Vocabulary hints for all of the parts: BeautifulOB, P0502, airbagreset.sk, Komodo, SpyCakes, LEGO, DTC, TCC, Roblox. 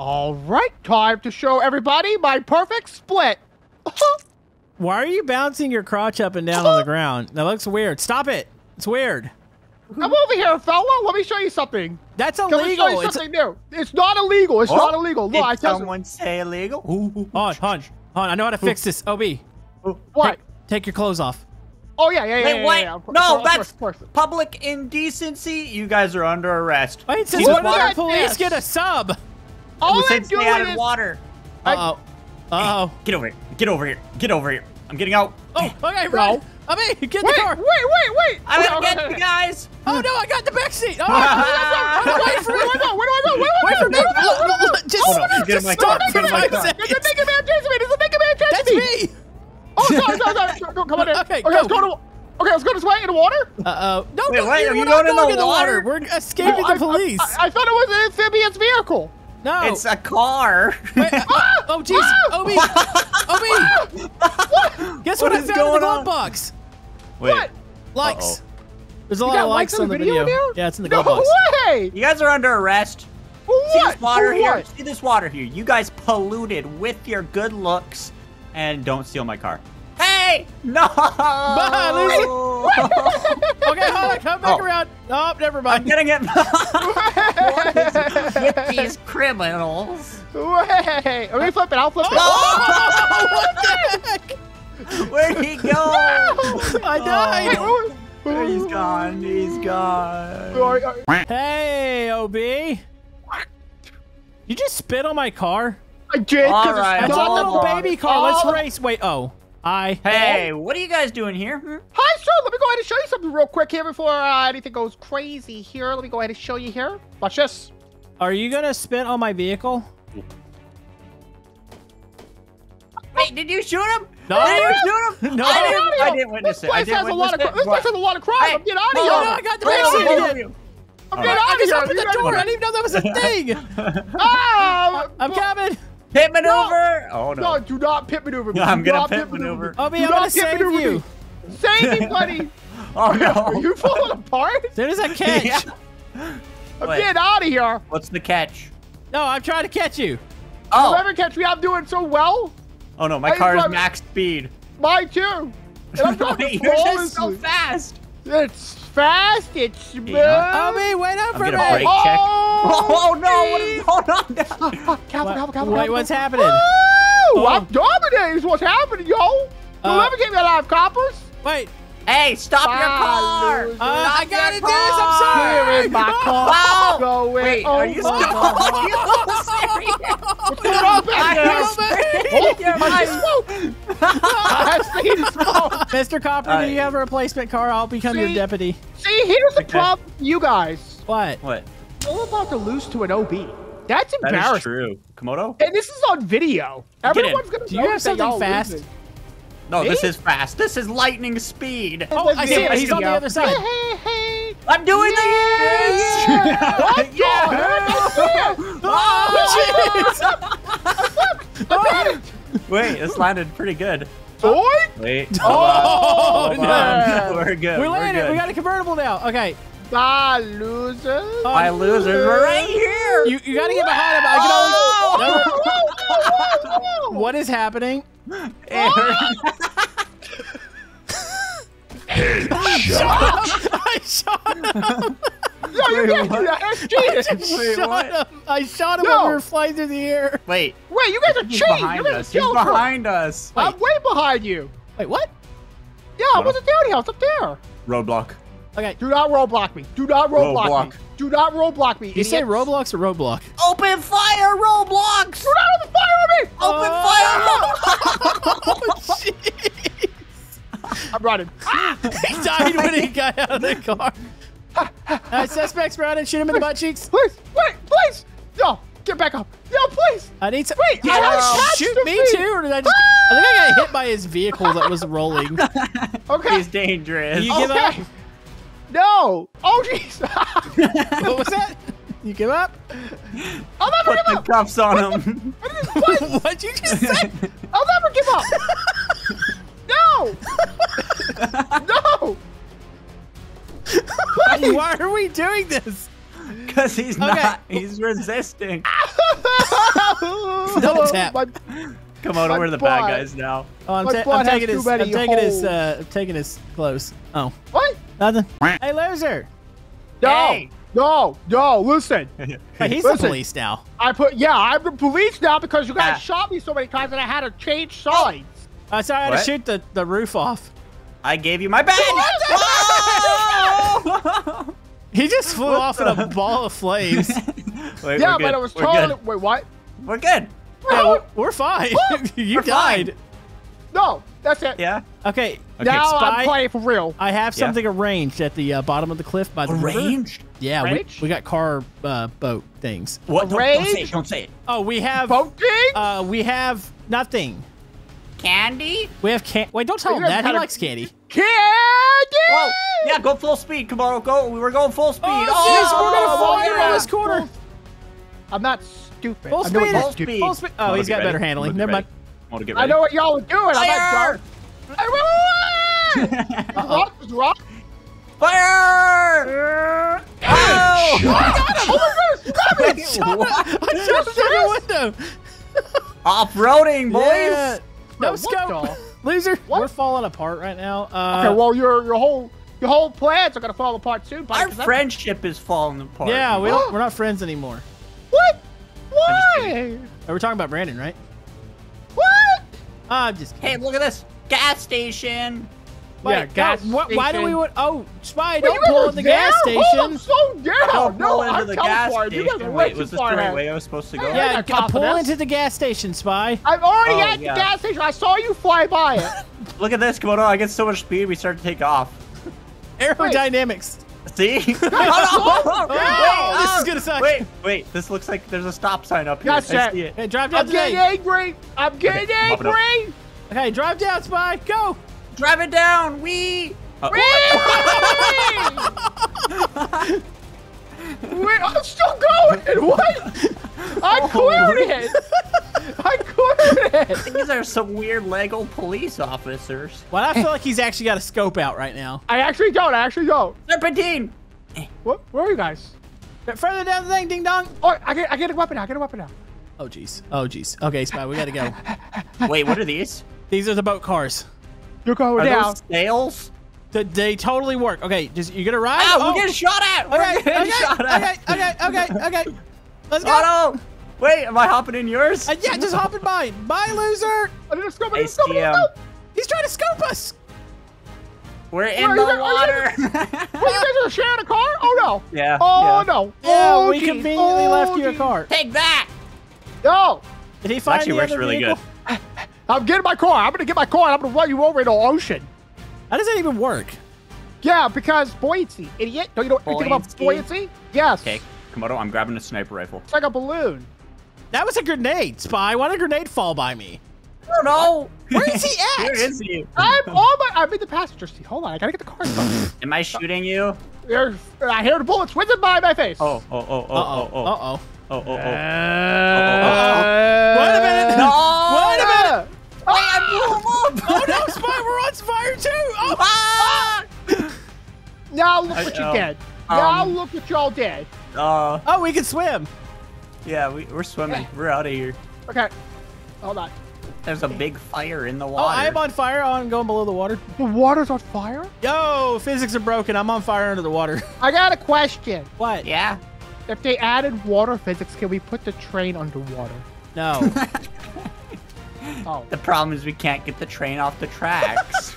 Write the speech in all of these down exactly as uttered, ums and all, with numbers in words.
All right, time to show everybody my perfect split. Why are you bouncing your crotch up and down on the ground? That looks weird. Stop it. It's weird. Come over here, fella. Let me show you something. That's illegal. Let me show you something it's... new. It's not illegal. It's oh, not illegal. Look, did I someone say illegal? Hon, hon, hon. I know how to fix this. O B. What? Take, take your clothes off. Oh, yeah, yeah, yeah, Wait, yeah, yeah, yeah. What? No, that's public indecency. You guys are under arrest. Wait, since when did the police get a sub? All I'm doing is... water. Uh-oh. Uh-oh. Hey, get over here. Get over here. Get over here. I'm getting out. Oh, okay, right. I mean, get in the car. Wait, wait, wait. I didn't get you guys. Oh, no, I got the back seat. Oh, wait, where do I go? Where do I go? Where do I go? Where do I go? Just stop. Just stop. There's a naked man chasing me. There's a naked man chasing me. That's me. Oh, sorry, sorry, sorry. Go, go, come on in. Okay, okay, go. Let's go to, okay, let's go this way in the water. Uh-oh. No, wait, wait, are you going in the water? We're escaping the police. I thought it was an amphibious vehicle. No. It's a car. Wait, uh, oh, jeez. O B. O B. What? Guess what, what I found in the glove box? Wait. What? Likes. Uh-oh. There's a lot of likes on the video. video. Yeah, it's in the glove no box. No way! You guys are under arrest. What? See this water here? What? See this water here? You guys polluted with your good looks. And don't steal my car. Hey! No! Bye, Lucy! Okay, hold on, come back oh. around. Oh, never mind. I'm getting it. What is with these criminals? Wait! Let me flip it, I'll flip it. Oh! What the heck? Where'd he go? No! I died! Oh. He's gone, he's gone. Hey, O B! You just spit on my car? I did, because right. it's not the little baby car. Oh. Let's race. Wait, oh. Hi. Hey, what are you guys doing here? Hmm? Hi, sir. Let me go ahead and show you something real quick here before uh, anything goes crazy here. Let me go ahead and show you here. Watch this. Are you going to spit on my vehicle? Wait, did you shoot him? No. Did you shoot him? No. I didn't, I didn't witness this it. Place I has a lot of this place has a lot of crime. Hey. I'm getting out of here. Oh, no, I got the back seat again. I'm getting out of here. I just opened the door. I didn't even know that was a thing. Oh, I'm coming. Pit maneuver! No. Oh, no. No, do not pit maneuver me. No, I'm going to pit maneuver. Oh, man, I'm going to save you. Save me, buddy. Oh, no. Are you falling apart? As soon as I catch. Yeah. I'm Wait. getting out of here. What's the catch? No, I'm trying to catch you. Oh. Whoever catch me, I'm doing so well. Oh, no, my I car is like, max speed. Mine, too. And I'm Wait, you're just so fast. It's fast, it's smooth. Yeah. Obi, wait up for a minute. Oh, oh, no, what is going on now? Oh, Calvin, Calvin, Calvin, Calvin. Wait, what's happening? Oh, oh. I'm dominating. What's happening, yo? You'll uh, never get me alive, coppers. Wait. Hey, stop Bye, your car. Uh, stop I got to do this. I'm sorry. Where is my car? Wow. Going? Wait, oh, are you still serious? What's going on back there? Oh, I see smoke. I see smoke. Mister Copper, uh, do you have a replacement car? I'll become see, your deputy. See, here's the okay. problem, you guys. What? What? We're about to lose to an O B. That's embarrassing. That is true. Komodo? And this is on video. Everyone's going to do you have something fast? Losing. No, Me? this is fast. This is lightning speed. Oh, I see it. He's on the other side. Hey, hey, hey. I'm doing yes. this. Yes. Yeah. What? Oh, jeez. Oh, wait, this landed pretty good. Boy? Wait. Oh, no. Man. We're good. We landed. We're good. We got a convertible now. Okay. Bye, losers. Oh, Bye, losers. losers. We're right here. You, you got to get behind him. I can only... oh, oh, oh, oh, oh. What is happening? Headshot. I shot him. No, you can't do that. S G. Shot him. I shot him no. when we were flying through the air. Wait. Wait, you guys are cheating. He's behind You're us. He's behind her. us. Wait. I'm way behind you. Wait, what? Yeah, what? I wasn't down here. I was up there. Roadblock. Okay. Do not roadblock me. Do not roadblock, roadblock. me. Do not roadblock me. Did you say Roblox or Roadblock? Open fire, Roblox! Do not open fire on me! Open uh, fire, Roblox! Oh, jeez. I brought him. Ah! He died when he got out of the car. uh, suspects surrounded. Shoot him in please, the butt cheeks. Please, wait, please! No, get back up. No, please! I need to. Wait, yeah, I shoot to me feet. too, or did I just? Ah! I think I got hit by his vehicle that was rolling. Okay. He's dangerous. You okay. give up? No! Oh, jeez! What was that? You give up? I'll never Put give the up! cuffs on what him. The, what, is, what? What'd you just say? I'll never give up! No! No! Please. Why are we doing this? Because he's okay. not. He's resisting. Double tap. My, Come on, we're the bad guys now. Oh, I'm, ta I'm taking his. I'm taking holes. his. Uh, I'm taking his clothes. Oh. What? Nothing. Hey, loser. No. Hey. No, no, listen. But he's listen, the police now. I put, yeah, I'm the police now because you guys ah. shot me so many times and I had to change sides. Uh, so I had what? to shoot the, the roof off. I gave you my badge. Oh! He just flew what off the? in a ball of flames. Wait, yeah, but I was totally. Wait, what? We're good. Yeah, we're, we're fine. you we're died. Fine. No, that's it. Yeah. Okay. okay. Now Spy, I'm playing for real. I have something yeah. arranged at the uh, bottom of the cliff by the Arranged? River. Yeah, we, we got car uh, boat things. What? Don't, don't say it. Don't say it. Oh, we have boat things. Uh, we have nothing. Candy. We have can. Wait, don't tell him that. He likes candy. Candy. Whoa. Yeah, go full speed, Kamaro. Go. We were going full speed. Oh, oh, geez, we're gonna fall here on this corner. I'm not stupid. Full speed. Full speed. Full speed. Oh, he's got better handling. Never mind. I know what y'all are doing. I'm not dark. Rock was rock. Fire! Oh! I got him! Oh my goodness! I jumped through the window. Off-roading, boys. Yeah. No scope, loser. What? We're falling apart right now. Uh, okay, well your your whole your whole plans are gonna fall apart soon. Buddy, Our friendship I'm... is falling apart. Yeah, we don't, we're not friends anymore. What? Why? We're talking about Brandon, right? What? Uh, I'm just kidding. Hey, look at this. Gas station. Wait, yeah, gas God, station. Why do we want... Oh, Spy, don't pull in the down? gas station. Oh, I'm so down. Don't no, pull into I'm the gas station. You guys are Wait, was this the right way I was supposed to go? Yeah, yeah pull us. into the gas station, Spy. I'm already oh, at yeah. the gas station. I saw you fly by it. Look at this, Komodo. I get so much speed, we start to take off. Aerodynamics. Wait. See? oh, no, oh, oh, oh, yeah. wait, this is gonna suck. Wait, wait. This looks like there's a stop sign up here. Gotcha. I see it. Hey, drive down I'm getting angry. I'm getting angry. Okay, drive down, Spy. Go. Drive it down. Wee. Uh, Wee. Wait, I'm still going. What? I quit it. I quit it. These are some weird Lego police officers. Well, I feel like he's actually got a scope out right now. I actually don't. I actually don't. Serpentine. What? Where are you guys? Further down the thing, ding dong. Oh, I get, I get a weapon now. I get a weapon now. Oh, jeez. Oh, jeez. Okay, Spy, we gotta go. Wait, what are these? These are the boat cars. You're going are down. Those sails? They, they totally work. Okay, just, you gonna ride? Oh, oh, we're getting shot at. We're okay, getting okay, shot at. Okay, okay, okay, okay. Let's go. Oh, no. Wait, am I hopping in yours? Uh, yeah, just hop in mine. Bye, loser. I'm gonna scope it. He's trying to scope us. We're in Where, the guys, water. Wait, you guys are sharing a car? Oh, no. Yeah. Oh, yeah. no. Yeah, oh, we geez. conveniently oh, left geez. you a car. Take that. No! Did he find Actually, works really vehicle? good. I'm getting my car. I'm gonna get my car. And I'm gonna run you over into the ocean. How does that even work? Yeah, because buoyancy, idiot. Don't you know anything about buoyancy? Yes. Okay, Komodo, I'm grabbing a sniper rifle. It's like a balloon. That was a grenade, Spy. Why did a grenade fall by me? I don't know. Where is he at? Where is he? I'm all my. I'm in the passenger seat. Hold on, I gotta get the car. Am I shooting you? There's, I hear the bullets whizzing by my face. Oh, oh, oh, oh, uh-oh, oh, oh, oh. Oh, oh, oh. Uh, oh, oh, oh. Wait a minute. No. Wait a minute. Wait, ah! I blew him up. Oh, no, Spy, we're on fire, too. Oh, ah! Now look I, what you oh. did. Um, now look what y'all did. Uh, oh, we can swim. Yeah, we, we're swimming. Okay. We're out of here. Okay. Hold on. There's a big fire in the water. Oh, I'm on fire. Oh, I'm going below the water. The water's on fire? Yo, physics are broken. I'm on fire under the water. I got a question. What? Yeah. If they added water physics, can we put the train underwater? No. oh. The problem is we can't get the train off the tracks.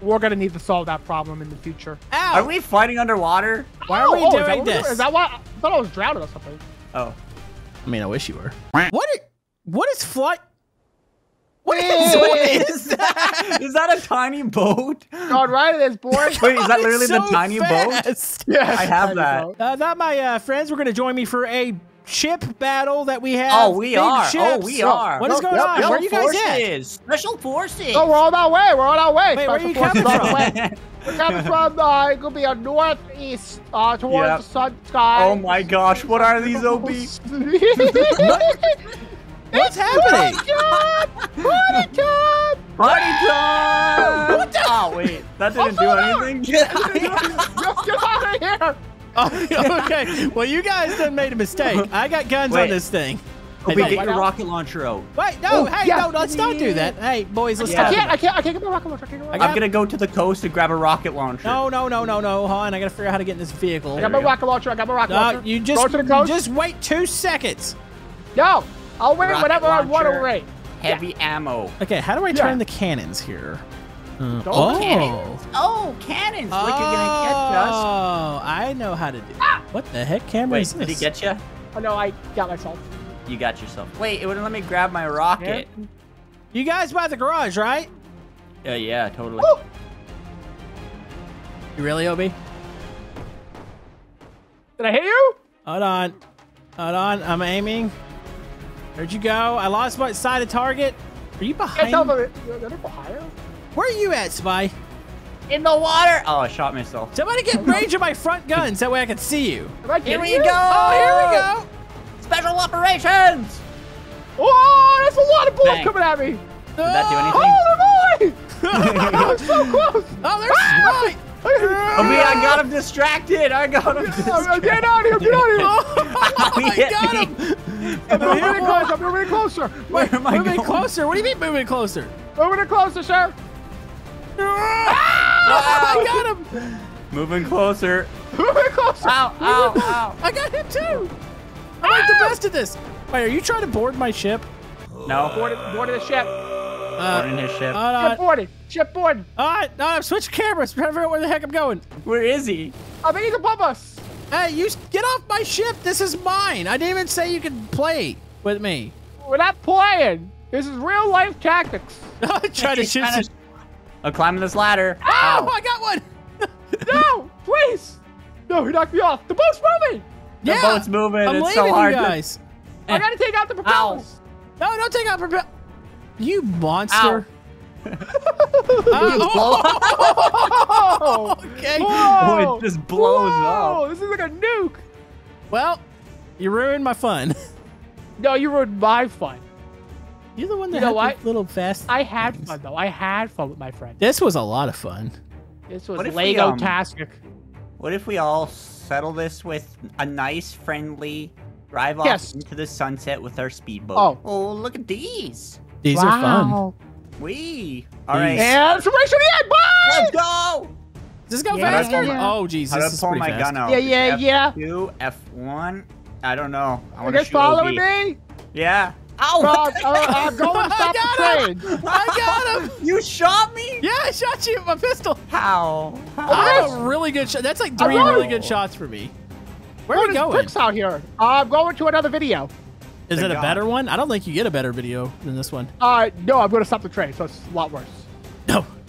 We're going to need to solve that problem in the future. Ow. Are we fighting underwater? Why are oh, we oh, doing is this? Doing? Is that why? I thought I was drowning or something. Oh. I mean, I wish you were. What is, what is flight? What is, what is that? Is that a tiny boat? God, right of this board. Wait, is that literally so the tiny fast. boat? Yes, I have that. Uh, not my uh, friends. We're going to join me for a ship battle that we have. Oh, we Big are. Ships. Oh, we are. What is going yep, on? Yep, Where are you guys forces. at? Special forces. Oh, we're on our way. We're on our way. Wait, where are you coming from? We're coming from, uh, it could be a northeast, uh, towards yep. the sun sky. Oh my gosh, what are these O Bs? What's happening? Party time! Party time! Party time! What the? Oh, wait. That didn't do anything? Get out of here! Get out of here! Okay. Well, you guys done made a mistake. I got guns wait. on this thing. Okay, wait, get your out? rocket launcher out. Wait, no, oh, hey, yeah. no, let's not do that. Hey, boys, let's yeah. I can't, I can't, I can't get my rocket launcher. I'm out. gonna go to the coast and grab a rocket launcher. No, no, no, no, no, hon. I gotta figure out how to get in this vehicle. I got my go. rocket launcher. I got my rocket no, launcher. You just, to the coast. just wait two seconds. No, I'll wait rocket whenever launcher, I want to wait. Heavy yeah. ammo. Okay, how do I turn yeah. the cannons here? Uh, oh. Cannons. oh, cannons! Oh, like you're gonna get us. Oh, I know how to do it. Ah! What the heck camera Wait, is this? Did he get you? Oh, no, I got myself. You got yourself. Wait, it wouldn't let me grab my rocket. Yeah. You guys by the garage, right? Uh, yeah, totally. Woo! You really, Obi? Did I hit you? Hold on. Hold on, I'm aiming. Where'd you go? I lost my side of target. Are you behind? Can't tell you're under fire? Where are you at, Spy? In the water! Oh, I shot myself. Somebody get range of my front guns, that way I can see you. Here we go! Oh, here we go! Special operations! Oh, that's a lot of bullets coming at me! Did that do anything? Oh, boy! I'm so close! Oh, there's ah! Spy! I mean, I got him distracted! I got him distracted! Get out of here! Get out of here! Oh, I got him! I'm moving closer! I'm moving closer! Where am I Moving closer? What do you mean moving closer? Moving closer, sir! Ah! Wow. I got him! Moving closer. Moving closer. Ow, Moving ow, closer. ow. I got him too. I'm ah! like the best at this. Wait, are you trying to board my ship? No. Boarded, boarded the ship. Uh, boarding his ship. Uh, ship boarded. Ship boarded. All right, no, I've switched cameras. I'm trying to figure out where the heck I'm going. Where is he? I think he's above us. Hey, you get off my ship. This is mine. I didn't even say you could play with me. We're not playing. This is real life tactics. I'm trying to shoot some I'm climbing this ladder. Ow! Ow. I got one! No! Please! No, he knocked me off. The boat's moving! The yeah, boat's moving. I'm it's so hard. You guys. To... I gotta take out the propellers. Ow. No, don't take out propellers. You monster. uh, oh. Okay. Whoa. Oh, it just blows Whoa. up. This is like a nuke. Well, you ruined my fun. No, you ruined my fun. You're the one that you know had the little fast. I had things. fun though. I had fun with my friend. This was a lot of fun. This was Lego-tastic. Um, what if we all settle this with a nice, friendly drive off yes. into the sunset with our speedboat? Oh, oh look at these. These wow. are fun. We. All right. And it's a race to the end, boys! Let's go! Does this go yeah, faster? Yeah. Oh, geez, this is pretty fast. How do I pull my gun out? Yeah, yeah, yeah. F two, F one. I don't know. I want to shoot following me? Yeah. Ow! Rob, uh, I'm going to stop I got the train. Him. I got him! You shot me? Yeah, I shot you with my pistol. How? How? Oh, a really good shot. That's like three really good shots for me. Where are we going? Bricks out here. Uh, I'm going to another video. Is Thank it a God. better one? I don't think you get a better video than this one. Uh, no, I'm going to stop the train, so it's a lot worse. No.